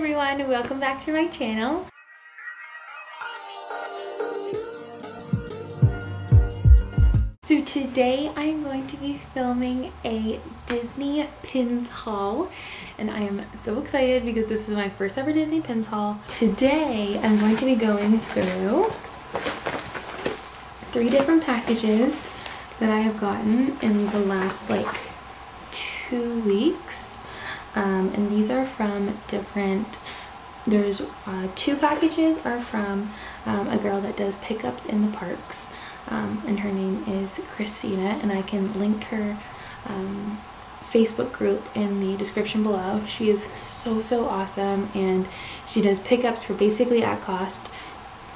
everyone, welcome back to my channel. So today I'm going to be filming a Disney Pins haul, and I am so excited because this is my first ever Disney Pins haul. Today I'm going to be going through 3 different packages that I have gotten in the last like 2 weeks. And these are from different, there's 2 packages are from a girl that does pickups in the parks. And her name is Christina, and I can link her Facebook group in the description below. She is so awesome, and she does pickups for basically at cost,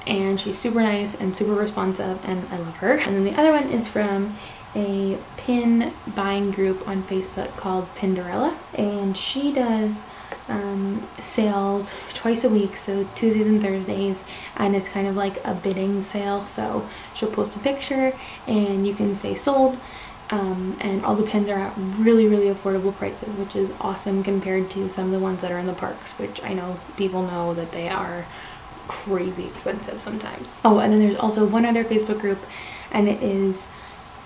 and she's super nice and super responsive, and I love her. And then the other one is from a pin buying group on Facebook called Pinderella, and she does sales twice a week, so Tuesdays and Thursdays, and it's kind of like a bidding sale, so she'll post a picture and you can say sold, and all the pins are at really affordable prices, which is awesome compared to some of the ones that are in the parks, which I know people know that they are crazy expensive sometimes. Oh, and then there's also one other Facebook group, and it is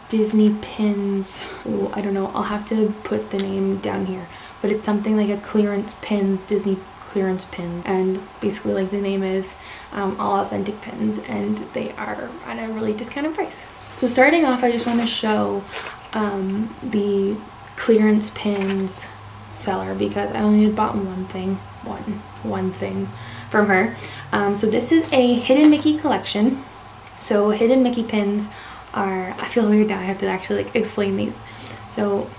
Disney Pins, ooh, I don't know, I'll have to put the name down here, but it's something like a clearance pins, Disney clearance pins, and basically like the name is all authentic pins, and they are at a really discounted price. So starting off, I just want to show the clearance pins seller, because I only had bought one thing from her. So this is a Hidden Mickey collection. So Hidden Mickey pins are, I feel weird now I have to actually like explain these. So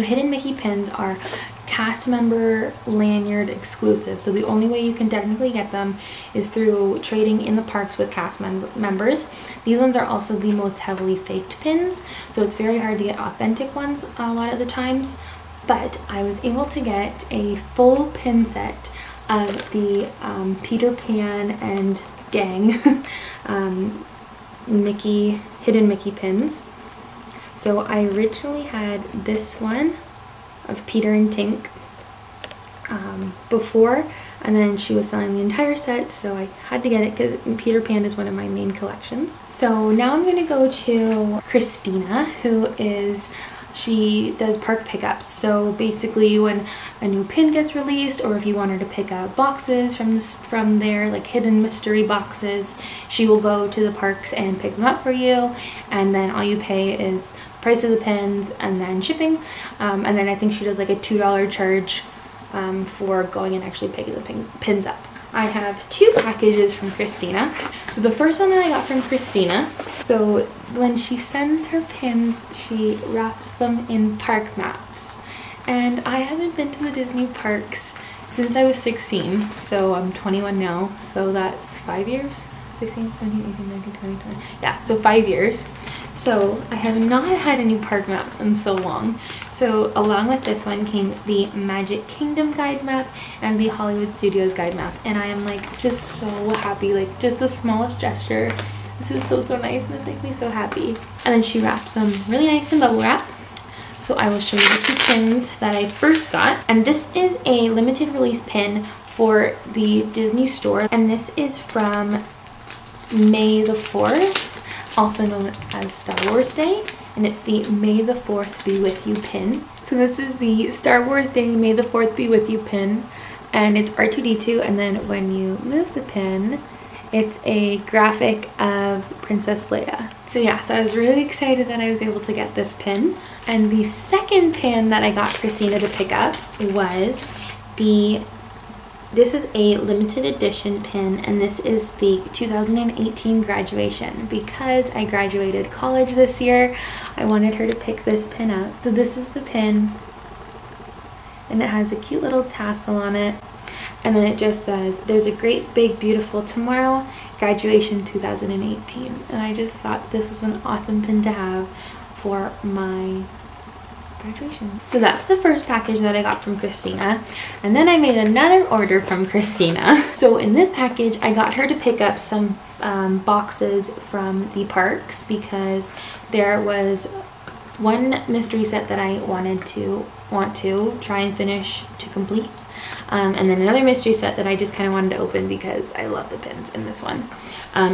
Hidden Mickey pins are cast member lanyard exclusive. So the only way you can technically get them is through trading in the parks with cast members. These ones are also the most heavily faked pins, so it's very hard to get authentic ones a lot of the times, but I was able to get a full pin set of the Peter Pan and gang Mickey, Hidden Mickey pins. So I originally had this one of Peter and Tink before, and then she was selling the entire set, so I had to get it because Peter Pan is one of my main collections. So now I'm gonna go to Christina, who is, she does park pickups. So basically when a new pin gets released, or if you want her to pick up boxes from there, like hidden mystery boxes, she will go to the parks and pick them up for you, and then all you pay is the price of the pins and then shipping, and then I think she does like a $2 charge for going and actually picking the pins up. I have 2 packages from Christina. So the first one that I got from Christina, so when she sends her pins, she wraps them in park maps. And I haven't been to the Disney parks since I was 16, so I'm 21 now, so that's 5 years? 16, 17, 18, 19, 20, 21. Yeah, so 5 years. So I have not had any park maps in so long. So along with this one came the Magic Kingdom guide map and the Hollywood Studios guide map, and I am like just so happy, like just the smallest gesture. This is so nice, and it makes me so happy. And then she wraps them really nice in bubble wrap. So I will show you the 2 pins that I first got, and this is a limited release pin for the Disney store, and this is from May the 4th, also known as Star Wars Day, and it's the May the 4th Be With You pin. So this is the Star Wars Day May the 4th Be With You pin, and it's R2D2, and then when you move the pin, it's a graphic of Princess Leia. So yeah, so I was really excited that I was able to get this pin. And the second pin that I got Christina to pick up was the, this is a limited edition pin, and this is the 2018 graduation. Because I graduated college this year, I wanted her to pick this pin up. So this is the pin, and it has a cute little tassel on it, and then it just says, "There's a great big beautiful tomorrow, graduation 2018." And I just thought this was an awesome pin to have for my graduation. So that's the first package that I got from Christina, and then I made another order from Christina. So in this package, I got her to pick up some boxes from the parks, because there was one mystery set that I wanted to want to try and finish to complete. And then another mystery set that I just kind of wanted to open because I love the pins in this one.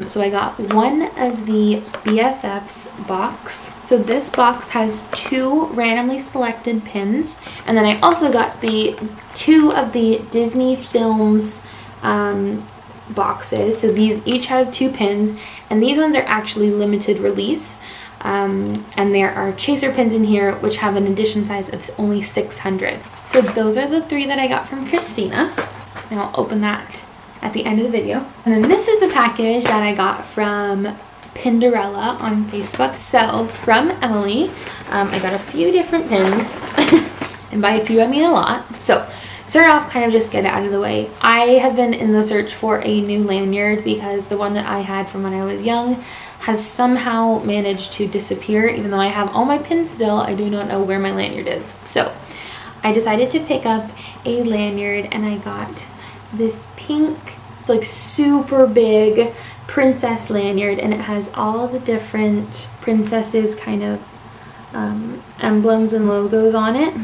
So I got one of the BFFs box. So this box has two randomly selected pins. And then I also got the two of the Disney films boxes. So these each have two pins, and these ones are actually limited release. And there are chaser pins in here which have an addition size of only 600. So those are the three that I got from Christina, and I'll open that at the end of the video. And then this is the package that I got from Pinderella on Facebook. So from Emily, I got a few different pins, and by a few I mean a lot. So start off, kind of just get it out of the way. I have been in the search for a new lanyard because the one that I had from when I was young has somehow managed to disappear. Even though I have all my pins still, I do not know where my lanyard is. So I decided to pick up a lanyard, and I got this pink, it's like super big princess lanyard, and it has all the different princesses kind of emblems and logos on it.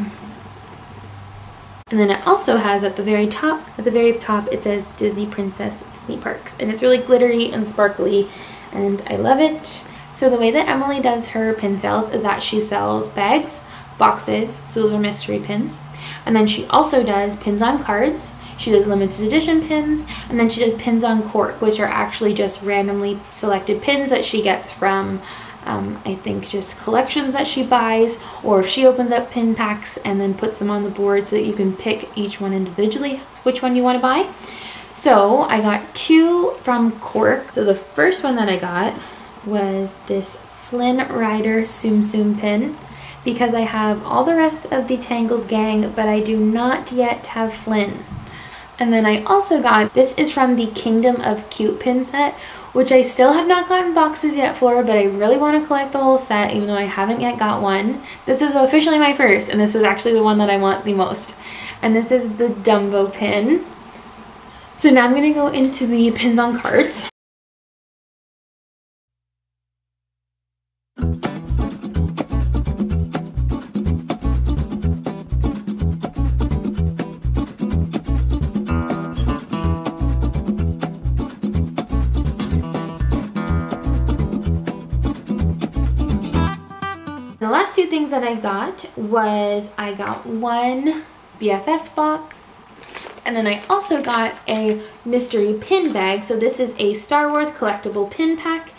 And then it also has at the very top it says Disney Princess Disney Parks, and it's really glittery and sparkly, and I love it. So the way that Emily does her pin sales is that she sells bags, boxes, so those are mystery pins, and then she also does pins on cards, she does limited edition pins, and then she does pins on cork, which are actually just randomly selected pins that she gets from I think just collections that she buys, or if she opens up pin packs and then puts them on the board so that you can pick each one individually which one you want to buy. So I got two from cork. So the first one that I got was this Flynn Rider Tsum pin, because I have all the rest of the Tangled gang, but I do not yet have Flynn. And then I also got, this is from the Kingdom of Cute pin set, which I still have not gotten boxes yet for, but I really want to collect the whole set even though I haven't yet got one. This is officially my first, and this is actually the one that I want the most. And this is the Dumbo pin. So now I'm going to go into the pins on cards. The last two things that I got was I got one BFF box. And then I also got a mystery pin bag. So this is a Star Wars collectible pin pack,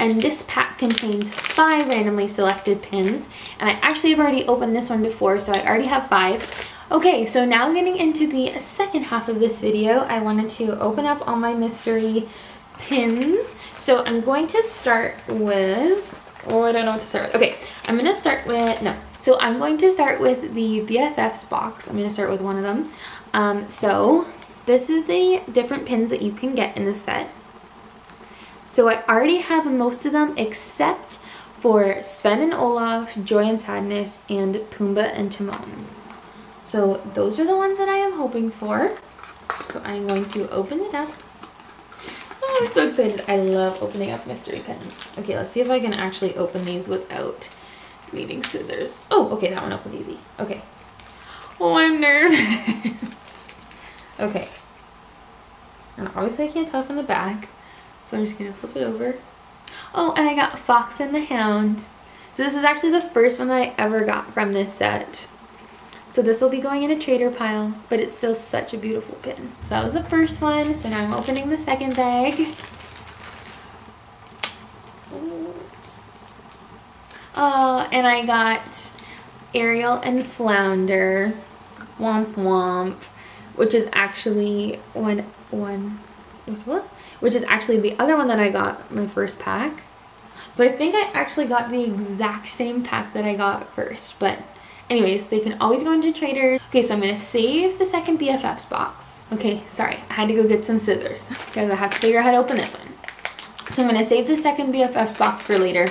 and this pack contains 5 randomly selected pins. And I actually have already opened this one before, so I already have 5. Okay, so now I'm getting into the second half of this video. I wanted to open up all my mystery pins. So I'm going to start with, oh, I don't know what to start with. Okay, I'm going to start with, no. So I'm going to start with the BFFs box. I'm going to start with one of them. So this is the different pins that you can get in the set. So I already have most of them except for Sven and Olaf, Joy and Sadness, and Pumbaa and Timon. So those are the ones that I am hoping for. So I'm going to open it up. Oh, I'm so excited. I love opening up mystery pins. Okay, let's see if I can actually open these without needing scissors. Oh, okay, that one opened easy. Okay. Oh, I'm nervous. Okay. And obviously I can't tell from the back, so I'm just going to flip it over. Oh, and I got Fox and the Hound. So this is actually the first one that I ever got from this set. So this will be going in a trader pile, but it's still such a beautiful pin. So that was the first one. So now I'm opening the second bag. Oh, and I got Ariel and Flounder. Womp womp. Which is actually which is actually the other one that I got my first pack. So I think I actually got the exact same pack that I got first. But anyways, they can always go into traders. Okay, so I'm gonna save the second BFFs box. Okay, sorry, I had to go get some scissors because I have to figure out how to open this one. So I'm gonna save the second BFFs box for later.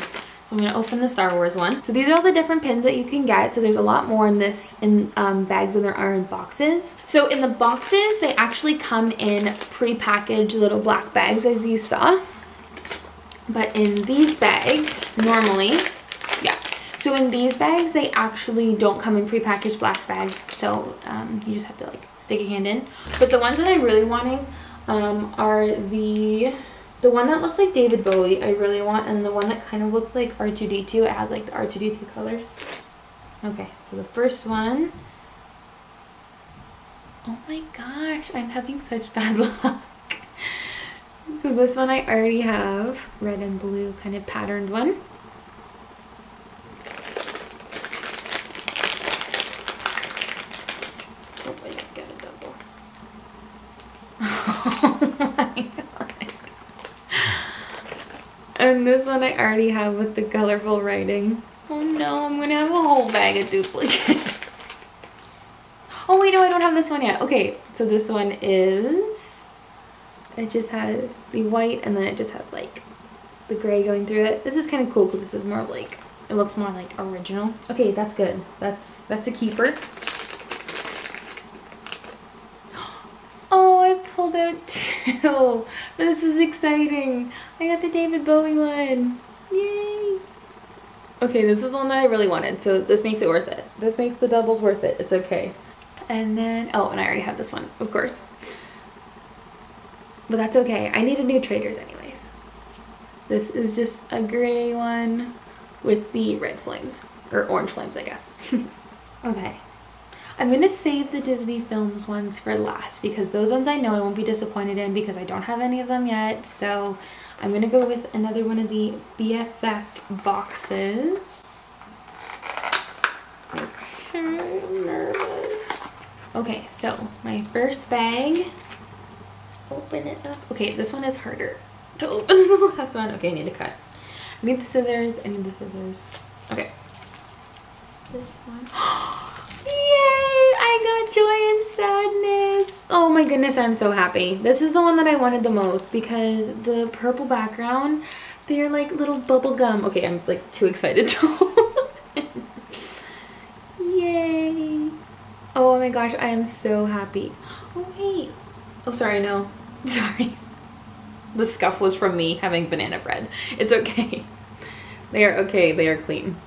I'm going to open the Star Wars one. So these are all the different pins that you can get. So there's a lot more in this bags than there are in boxes. So in the boxes, they actually come in pre-packaged little black bags, as you saw. But in these bags, normally, yeah. So in these bags, they actually don't come in prepackaged black bags. So you just have to like stick your hand in. But the ones that I'm really wanting are the one that looks like David Bowie, I really want, and the one that kind of looks like R2D2. It has like the R2D2 colors. Okay, so the first one. Oh my gosh, I'm having such bad luck. So this one I already have, red and blue kind of patterned one. Oh, I got a double. Oh my god. And this one I already have with the colorful writing. Oh no, I'm gonna have a whole bag of duplicates. Oh wait, no, I don't have this one yet. Okay, so this one is... it just has the white and then it just has like the gray going through it. This is kind of cool because this is more like, it looks more like original. Okay, that's good. That's a keeper. Oh, I pulled out two. This is exciting. I got the David Bowie one. Yay. Okay, this is the one that I really wanted. So this makes it worth it. This makes the doubles worth it. It's okay. And then, oh, and I already have this one, of course. But that's okay. I needed new traders anyways. This is just a gray one with the red flames. Or orange flames, I guess. Okay. I'm going to save the Disney Films ones for last because those ones I know I won't be disappointed in because I don't have any of them yet. So I'm going to go with another one of the BFF boxes. Okay, I'm nervous. Okay, so my first bag... open it up. Okay, this one is harder to open than the last one. Okay, I need to cut. I need the scissors. I need the scissors. Okay. This one. Yay! I got Joy and Sadness. Oh my goodness, I'm so happy. This is the one that I wanted the most because the purple background, they're like little bubble gum. Okay, I'm like too excited to open. Yay! Oh my gosh, I am so happy. Oh wait. Oh, sorry, no. Sorry. The scuff was from me having banana bread. It's okay. They are okay. They are clean.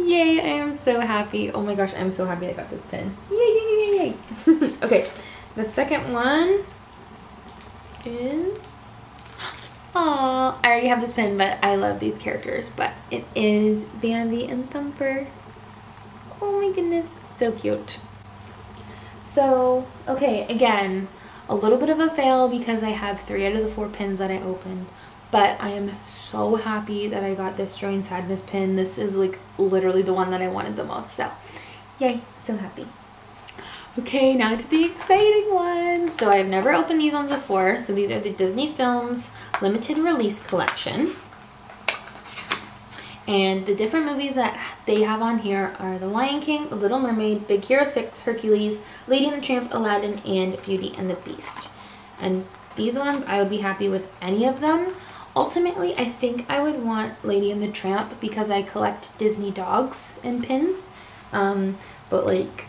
Yay, I am so happy. Oh my gosh, I'm so happy I got this pin. Yay, yay, yay, yay. Okay, the second one is... aww, I already have this pin, but I love these characters. But it is Bambi and Thumper. Oh my goodness, so cute. So, okay, again, a little bit of a fail because I have 3 out of the 4 pins that I opened, but I am so happy that I got this Joy and Sadness pin. This is like literally the one that I wanted the most, so yay, so happy. Okay, now to the exciting ones. So I've never opened these ones before, so these are the Disney Films Limited Release Collection. And the different movies that they have on here are The Lion King, The Little Mermaid, Big Hero 6, Hercules, Lady and the Tramp, Aladdin, and Beauty and the Beast. And these ones, I would be happy with any of them. Ultimately, I think I would want Lady and the Tramp because I collect Disney dogs and pins. But like,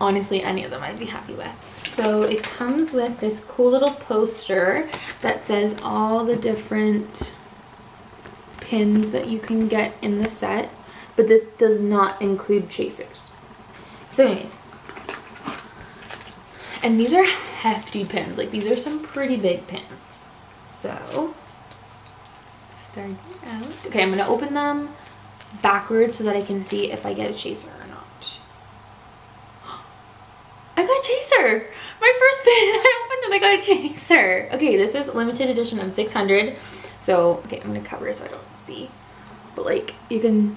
honestly, any of them I'd be happy with. So it comes with this cool little poster that says all the different... pins that you can get in the set, but this does not include chasers. So anyways, and these are hefty pins, like these are some pretty big pins. So starting out, okay, I'm gonna open them backwards so that I can see if I get a chaser or not. I got a chaser. My first pin I opened and I got a chaser. Okay, this is limited edition of 600. So, okay, I'm going to cover it so I don't see, but like you can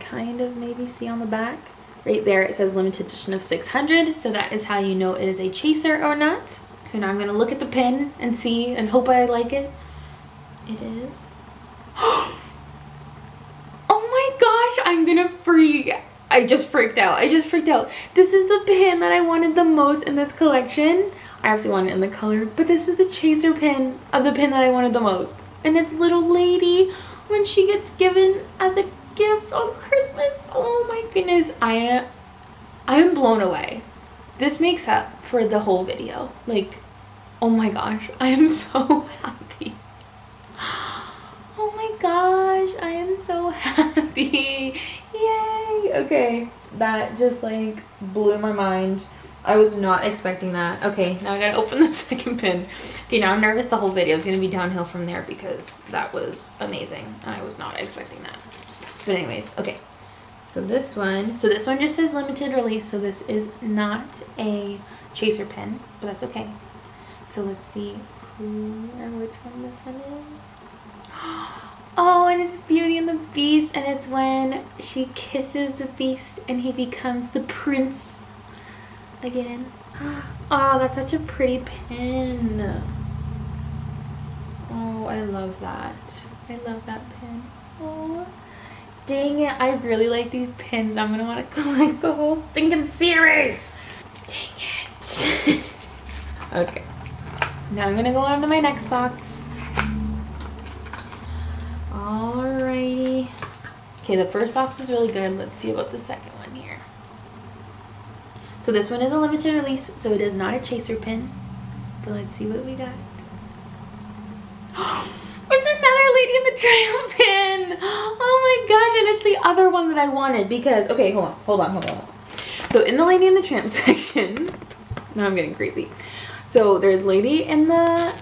kind of maybe see on the back right there. It says limited edition of 600. So that is how you know it is a chaser or not. Okay, now I'm going to look at the pin and see and hope I like it. It is. Oh my gosh, I'm going to freak. I just freaked out. I just freaked out. This is the pin that I wanted the most in this collection. I obviously want it in the color, but this is the chaser pin of the pin that I wanted the most. And it's Little Lady when she gets given as a gift on Christmas. Oh my goodness, I am blown away. This makes up for the whole video. Like, oh my gosh, I am so happy. Oh my gosh, I am so happy. Yay. Okay, that just like blew my mind. I was not expecting that. Okay, now I gotta open the second pin. Okay, now I'm nervous the whole video. It's gonna be downhill from there because that was amazing. I was not expecting that. But anyways, okay. So this one just says limited release. So this is not a chaser pin, but that's okay. So let's see who or which one this one is. Oh, and it's Beauty and the Beast, and it's when she kisses the beast and he becomes the prince again. Oh, that's such a pretty pin. Oh, I love that. I love that pin. Oh, dang it. I really like these pins. I'm gonna want to collect the whole stinking series. Dang it. Okay. Now I'm gonna go on to my next box. Alrighty. Okay, the first box is really good. Let's see about the second one here. So this one is a limited release, so it is not a chaser pin. But let's see what we got. It's another Lady and the Tramp pin! Oh my gosh, and it's the other one that I wanted because, okay, hold on. So in the Lady and the Tramp section, now I'm getting crazy. So there's Lady in the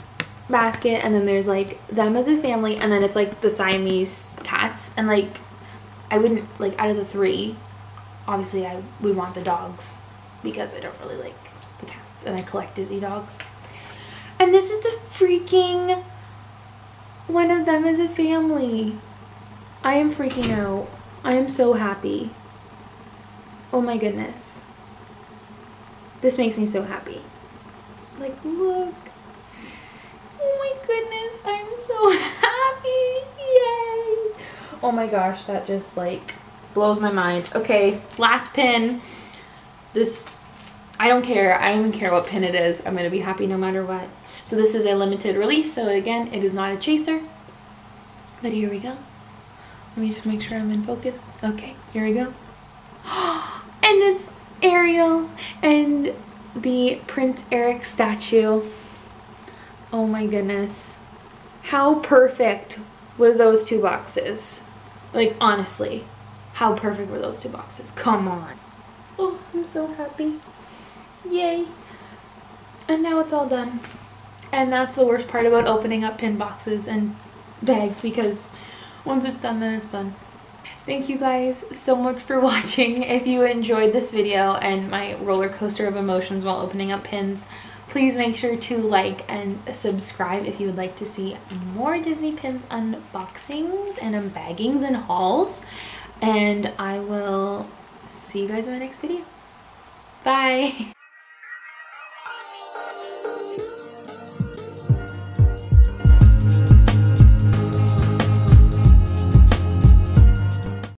basket, and then there's like them as a family, and then it's like the Siamese cats, and like I wouldn't, like out of the three, obviously I would want the dogs, because I don't really like the cats and I collect Disney dogs. And this is the freaking one of them as a family. I am freaking out. I am so happy. Oh my goodness. This makes me so happy. Like, look. Oh my goodness, I am so happy. Yay. Oh my gosh, that just like blows my mind. Okay, last pin. This, I don't care. I don't even care what pin it is. I'm going to be happy no matter what. So this is a limited release. So again, it is not a chaser. But here we go. Let me just make sure I'm in focus. Okay, here we go. And it's Ariel and the Prince Eric statue. Oh my goodness. How perfect were those two boxes? Like, honestly, how perfect were those two boxes? Come on. Oh, I'm so happy. Yay. And now it's all done. And that's the worst part about opening up pin boxes and bags, because once it's done, then it's done. Thank you guys so much for watching. If you enjoyed this video and my roller coaster of emotions while opening up pins, please make sure to like and subscribe if you would like to see more Disney pins unboxings and unbaggings and hauls. And I will see you guys in my next video. Bye!